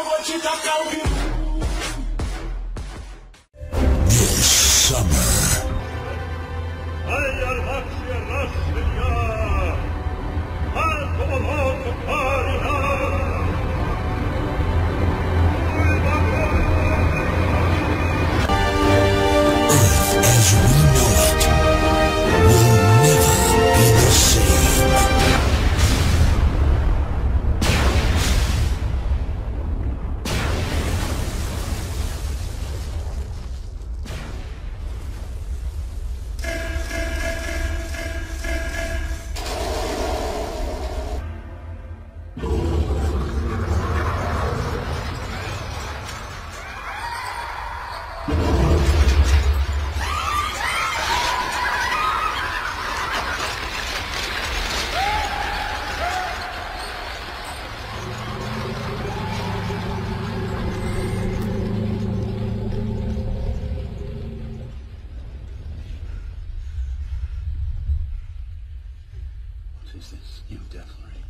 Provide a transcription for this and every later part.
eu vou te tacar o bico. This summer. Earth as we know it will never be the same. Is this new death ray?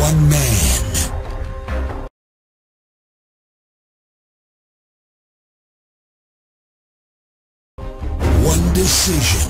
One man. One decision.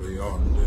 Beyond